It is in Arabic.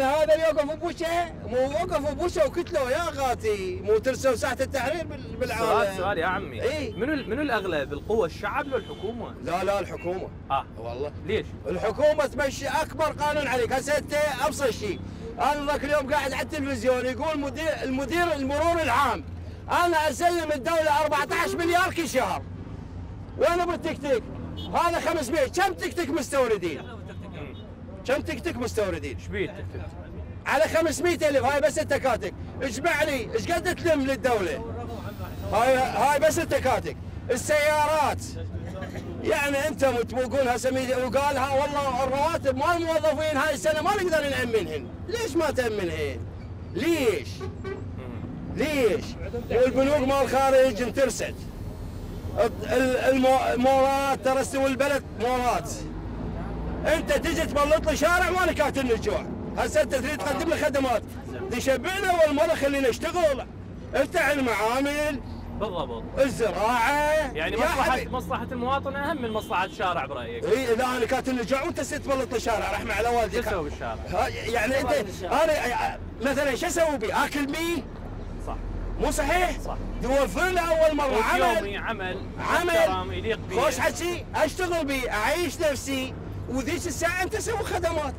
يعني هذا يوقف بوشه مو وقف بوشه وكتله يا غاتي، مو ترسوا ساحه التحرير بالعالم. سؤال يا عمي، إيه؟ منو الاغلب، القوه الشعب لو الحكومه؟ لا الحكومه. والله ليش؟ الحكومه تمشي اكبر قانون عليك. هسه انت ابسط شيء، انا ذاك اليوم قاعد على التلفزيون يقول المدير المرور العام انا اسلم الدوله 14 مليار كل شهر. وين بالتكتيك؟ هذا 500، كم تكتيك مستوردين؟ كم تكتك مستوردين؟ ايش بيه التكتك؟ على 500,000 هاي بس التكاتك، اجمع لي ايش قد تلم للدولة؟ هاي بس التكاتك، السيارات يعني انت متوقعون هسه وقالها والله الرواتب مال الموظفين هاي السنة ما نقدر نأمنهن، ليش ما تأمنهن؟ ليش؟ والبنوك مال الخارج انترست. المولات ترستوا البلد مولات. انت تجي تبلط لي شارع وانا كاتل من الجوع، هسه انت تريد تقدم لي خدمات، تشبعنا اول مره خلينا نشتغل، افتح المعامل بالضبط، الزراعه، يعني مصلحه المواطن اهم من مصلحه الشارع برايك؟ اي لا انا كاتل الجوع وانت تبلط لي شارع، رحمه على والدك. شو اسوي بالشارع؟ يعني انت انا مثلا شو اسوي بيه؟ اكل بيه؟ صح مو صحيح؟ صح توفر لي اول مره عمل يليق بيه، خوش حكي، اشتغل بيه، اعيش نفسي، وذيك الساعة أنت سوي خدمات.